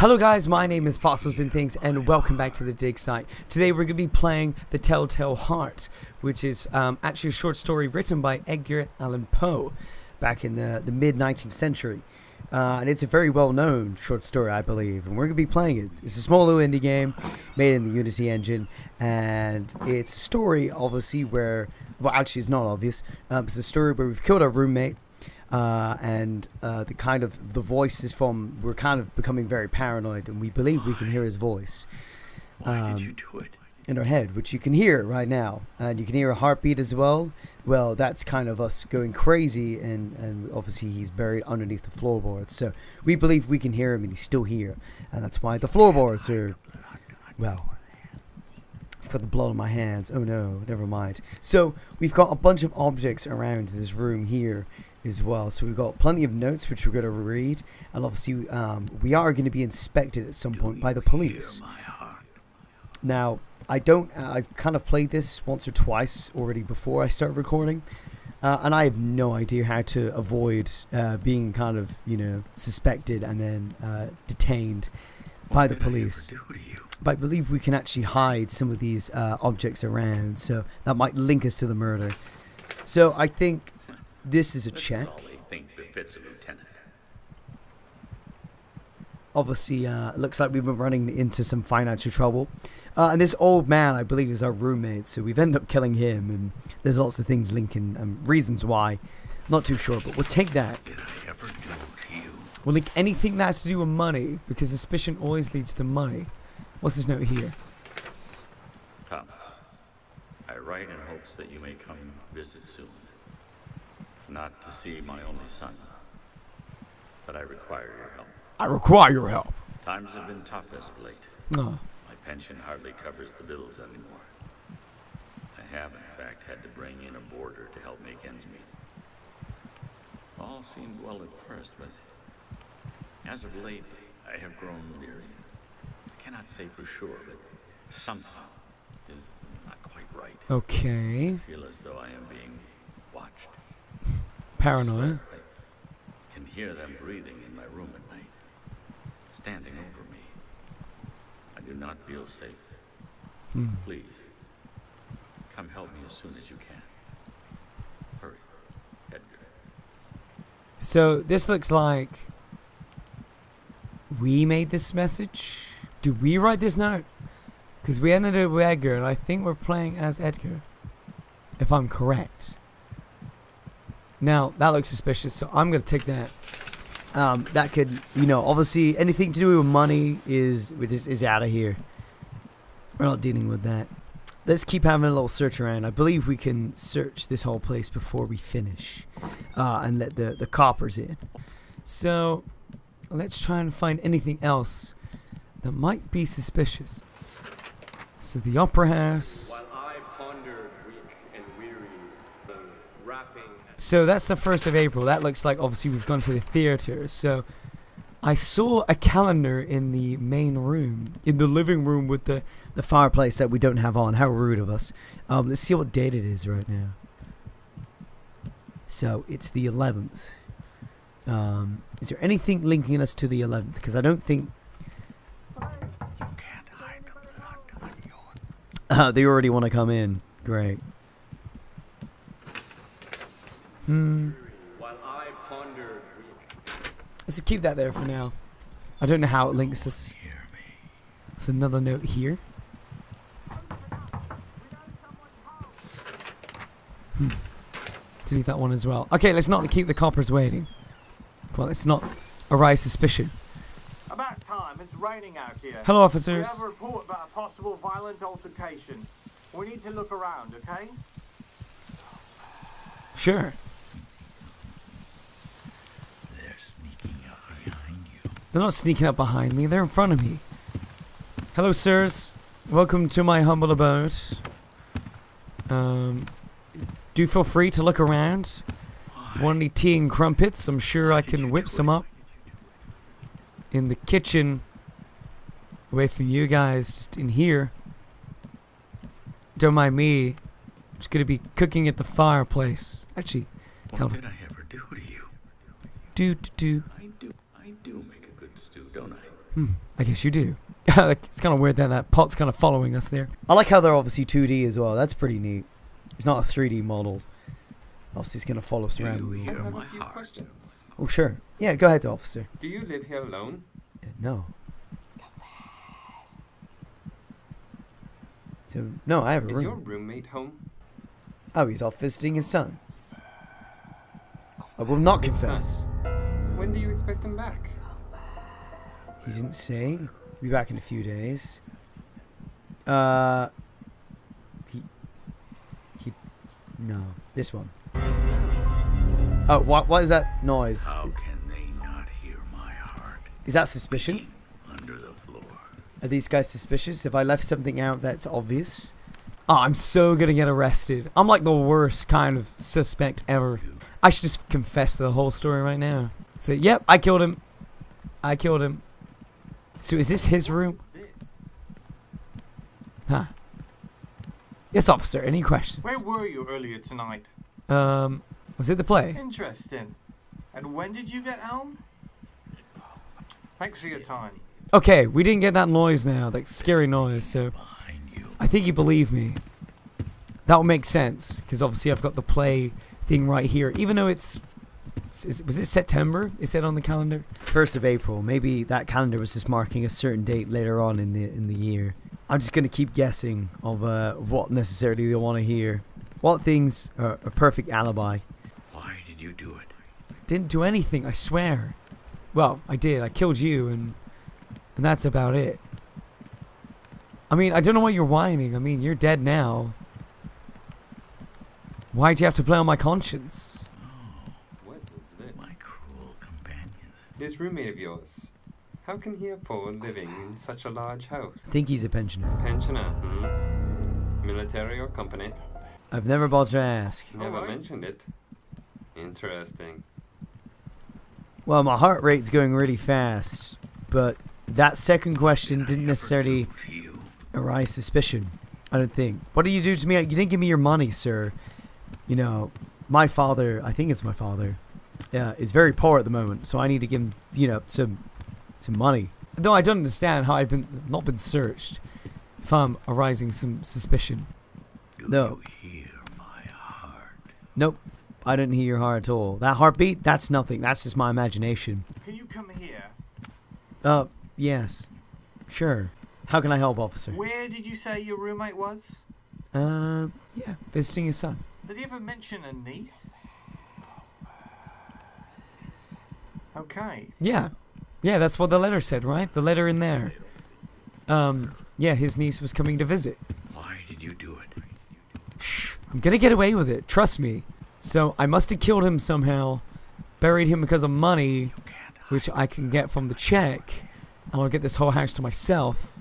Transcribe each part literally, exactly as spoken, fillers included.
Hello guys, my name is Fossils and Things, and welcome back to The Digsite. Today we're going to be playing The Telltale Heart, which is um, actually a short story written by Edgar Allan Poe back in the, the mid nineteenth century. Uh, and it's a very well-known short story, I believe, and we're going to be playing it. It's a small little indie game made in the Unity engine, and it's a story, obviously, where... Well, actually, it's not obvious. Um, it's a story where we've killed our roommate. Uh, and uh, the kind of the voices from we're kind of becoming very paranoid, and we believe Why? we can hear his voice. Um, Why did you do it? In our head, which you can hear right now, and you can hear a heartbeat as well. Well, that's kind of us going crazy, and and obviously he's buried underneath the floorboards, so we believe we can hear him, and he's still here, and that's why the floorboards are well. Got the blood on my hands. Oh no, never mind. So we've got a bunch of objects around this room here as well. So we've got plenty of notes which we're going to read, and obviously um, we are going to be inspected at some point by the police. Now, I don't. Uh, I've kind of played this once or twice already before I start recording, uh, and I have no idea how to avoid uh, being kind of you know suspected and then uh, detained by the police. But I believe we can actually hide some of these uh, objects around, so that might link us to the murder. So I think this is a check. Obviously, uh, it looks like we've been running into some financial trouble. Uh, and this old man, I believe, is our roommate, so we've ended up killing him. And there's lots of things linking, um, reasons why. Not too sure, but we'll take that. Did I ever do to you? We'll link anything that has to do with money, because suspicion always leads to money. What's this note here? Thomas, I write in hopes that you may come visit soon. Not to see my only son, but I require your help. I require your help. Times have been tough as of late. Oh. My pension hardly covers the bills anymore. I have, in fact, had to bring in a boarder to help make ends meet. All seemed well at first, but as of late, I have grown leery. I cannot say for sure, but somehow is not quite right. Okay. I feel as though I am being watched. Paranoia. I can hear them breathing in my room at night, standing over me. I do not feel safe. Hmm. Please, come help me as soon as you can. Hurry, Edgar. So this looks like we made this message. Did we write this note? Because we ended up with Edgar, and I think we're playing as Edgar, if I'm correct. Now, that looks suspicious, so I'm going to take that. Um, that could, you know, obviously anything to do with money is, is, is out of here. We're not dealing with that. Let's keep having a little search around. I believe we can search this whole place before we finish uh, and let the, the coppers in. So, let's try and find anything else that might be suspicious. So the opera house. While I pondered, weak and weary, the rapping. So that's the first of April. That looks like obviously we've gone to the theater. So I saw a calendar in the main room, in the living room with the, the fireplace that we don't have on. How rude of us. Um, let's see what date it is right now. So it's the eleventh. Um, is there anything linking us to the eleventh? Because I don't think... Uh, they already want to come in. Great. Hmm. Let's keep that there for now. I don't know how it links us. There's another note here. Hmm. Delete that one as well. Okay, let's not keep the coppers waiting. Well, let's not arouse suspicion. About time. It's raining out here. Hello, officers. We have a report about a possible violent altercation. We need to look around, okay? Sure. They're sneaking up behind you. They're not sneaking up behind me. They're in front of me. Hello, sirs. Welcome to my humble abode. Um, do feel free to look around. If you want any tea and crumpets, I'm sure I can whip some up. In the kitchen, away from you guys, just in here. Don't mind me. I'm just gonna be cooking at the fireplace. Actually, what did I ever do to you? Do do do. I do. I do make a good stew, don't I? Hmm, I guess you do. It's kind of weird that that pot's kind of following us there. I like how they're obviously two D as well. That's pretty neat. It's not a three D model. Obviously, he's going to follow us around. Do you hear my heart? Oh, sure. Yeah, go ahead, officer. Do you live here alone? Uh, no. Confess. So, no, I have a room. Is your roommate home? Oh, he's off visiting his son. I will not confess. When do you expect him back? He didn't say. He'll be back in a few days. Uh... He... He... No. This one. Oh, what, what is that noise? How can they not hear my heart? Is that suspicion? Under the floor. Are these guys suspicious? Have I left something out that's obvious? Oh, I'm so gonna get arrested. I'm like the worst kind of suspect ever. I should just confess the whole story right now. So, yep, I killed him. I killed him. So is this his room? Huh. Yes, officer, any questions? Where were you earlier tonight? Um, was it the play? Interesting. And when did you get home? Thanks for your time. Okay, we didn't get that noise now, that scary noise, so I think you believe me. That would make sense, because obviously I've got the play thing right here, even though it's... Was it September? It said on the calendar. First of April. Maybe that calendar was just marking a certain date later on in the in the year. I'm just gonna keep guessing of uh, what necessarily they want to hear. What things are a perfect alibi? Why did you do it? I didn't do anything. I swear. Well, I did. I killed you, and and that's about it. I mean, I don't know why you're whining. I mean, you're dead now. Why do you have to play on my conscience? This roommate of yours, how can he afford living in such a large house? I think he's a pensioner. Pensioner, hmm? Military or company? I've never bothered to ask. Never oh, mentioned it. Interesting. Well, my heart rate's going really fast, but that second question did didn't necessarily arise suspicion, I don't think. What did you do to me? You didn't give me your money, sir. You know, my father, I think it's my father, Yeah, uh, is very poor at the moment, so I need to give him, you know, some some money. No, I don't understand how I've been not been searched if I'm arising some suspicion. Do no. You hear my heart? Nope, I didn't hear your heart at all. That heartbeat, that's nothing. That's just my imagination. Can you come here? Uh, yes. Sure. How can I help, officer? Where did you say your roommate was? Uh, yeah, visiting his son. Did he ever mention a niece? Okay. Yeah. Yeah, that's what the letter said, right? The letter in there. Um, yeah, his niece was coming to visit. Why did you do it? Shh. I'm gonna get away with it. Trust me. So, I must have killed him somehow, buried him because of money, which I can get from the check, and I'll get this whole house to myself.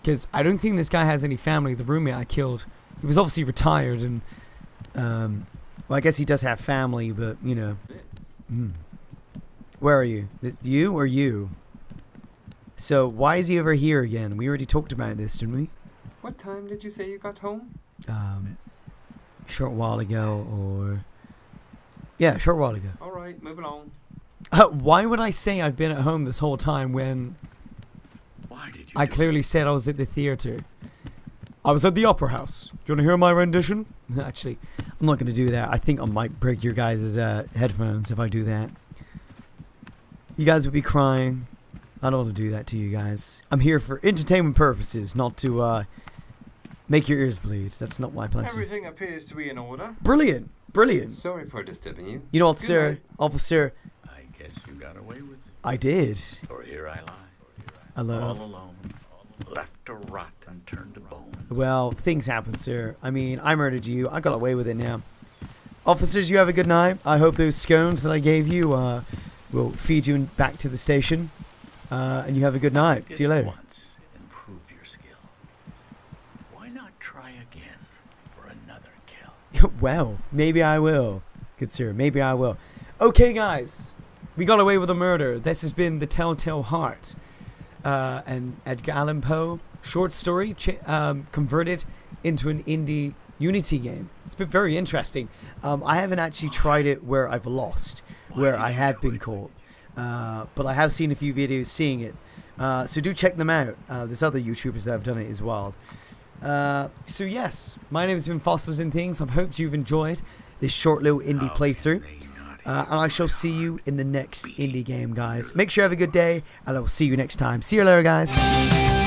Because I don't think this guy has any family, the roommate I killed. He was obviously retired, and, um, well, I guess he does have family, but, you know. Hmm. Where are you? You or you? So, why is he over here again? We already talked about this, didn't we? What time did you say you got home? Um, a short while ago, or... Yeah, a short while ago. Alright, moving on. Uh, why would I say I've been at home this whole time when... Why did you I clearly it? said I was at the theater. I was at the opera house. Do you want to hear my rendition? Actually, I'm not going to do that. I think I might break your guys' uh, headphones if I do that. You guys would be crying. I don't want to do that to you guys. I'm here for entertainment purposes, not to uh, make your ears bleed. That's not my plan. Everything appears to be in order. Brilliant, brilliant. Sorry for disturbing you. You know, officer, officer. I guess you got away with it. I did. Or here I lie. Alone. All alone. Left to rot and turned to bones. Well, things happen, sir. I mean, I murdered you. I got away with it now. Officers, you have a good night. I hope those scones that I gave you. Uh, We'll feed you back to the station, uh, and you have a good night. See you later. Once, improve your skill. Why not try again for another kill? Well, maybe I will. Good sir, maybe I will. Okay, guys, we got away with a murder. This has been The Telltale Heart, uh, an Edgar Allan Poe short story ch um, converted into an indie Unity game. It's been very interesting. Um, I haven't actually tried it where I've lost. Where I have been caught, uh, but I have seen a few videos seeing it, Uh, so do check them out. Uh, there's other YouTubers that have done it as well. Uh, so yes, my name has been Fossils and Things. I've hoped you've enjoyed this short little indie playthrough. Uh, and I shall see you in the next indie game, guys. Make sure you have a good day, and I will see you next time. See you later, guys.